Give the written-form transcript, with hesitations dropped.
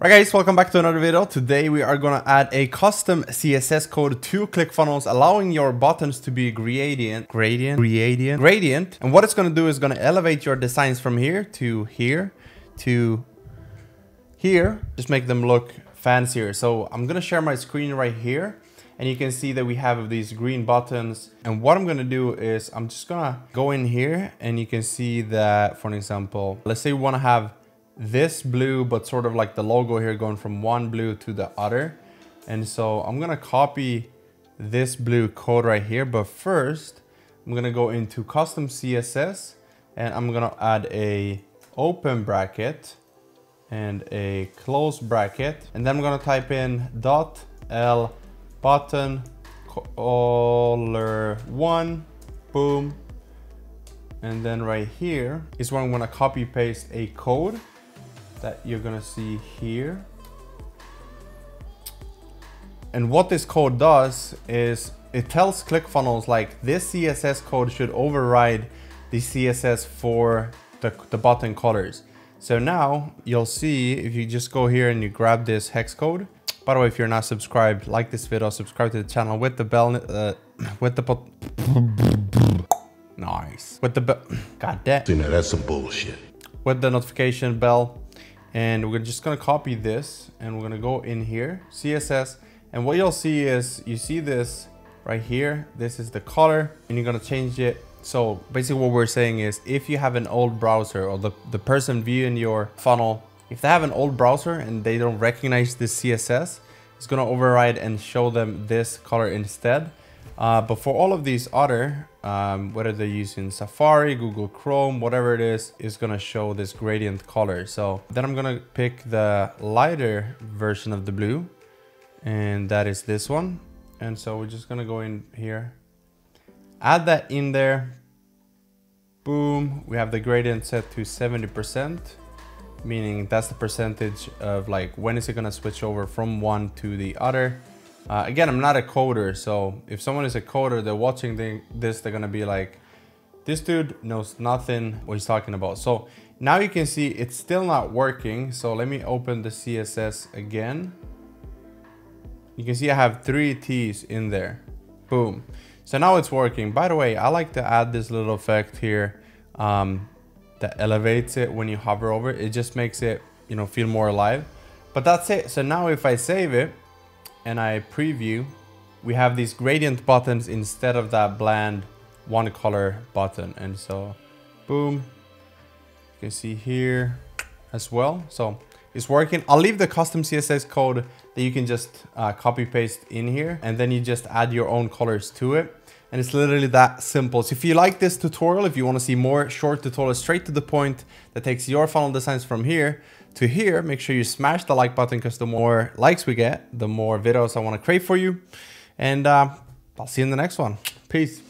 Alright guys, welcome back to another video. Today we are going to add a custom CSS code to ClickFunnels, allowing your buttons to be gradient. And what it's going to do is going to elevate your designs from here to here to here. Just make them look fancier. So I'm going to share my screen right here. And you can see that we have these green buttons. And what I'm going to do is I'm just going to go in here and you can see that, for example, let's say we want to have this blue, but sort of like the logo here going from one blue to the other. And so I'm gonna copy this blue code right here, but first I'm gonna go into custom CSS and I'm gonna add a open bracket and a close bracket, and then I'm gonna type in .l button color one, boom. And then right here is where I'm gonna copy paste a code that you're gonna see here. And what this code does is it tells ClickFunnels like this CSS code should override the CSS for the button colors. So now you'll see if you just go here and you grab this hex code. By the way, if you're not subscribed, like this video, subscribe to the channel with the bell, nice. With the bell, god damn. You know, that's some bullshit. With the notification bell. And we're just gonna copy this and we're gonna go in here, CSS. And what you'll see is, you see this right here, this is the color and you're gonna change it. So basically what we're saying is if you have an old browser or the person viewing your funnel, if they have an old browser and they don't recognize this CSS, it's gonna override and show them this color instead. But for all of these other, whether they're using Safari, Google Chrome, whatever it is gonna show this gradient color. So then I'm gonna pick the lighter version of the blue, and that is this one. And so we're just gonna go in here, add that in there. Boom, we have the gradient set to 70%, meaning that's the percentage of like, when is it gonna switch over from one to the other? Again, I'm not a coder, so if someone is a coder, they're watching this, they're gonna be like, this dude knows nothing what he's talking about. So now you can see it's still not working. So let me open the CSS again. You can see I have 3 T's in there. Boom. So now it's working. By the way, I like to add this little effect here that elevates it when you hover over it. It just makes it, you know, feel more alive. But that's it. So now if I save it, and I preview, we have these gradient buttons instead of that bland one color button. And so boom, you can see here as well. So it's working. I'll leave the custom CSS code that you can just copy paste in here, and then you just add your own colors to it. And it's literally that simple. So if you like this tutorial, if you want to see more short tutorials straight to the point that takes your funnel designs from here to here, make sure you smash the like button, because the more likes we get, the more videos I want to create for you. And I'll see you in the next one. Peace.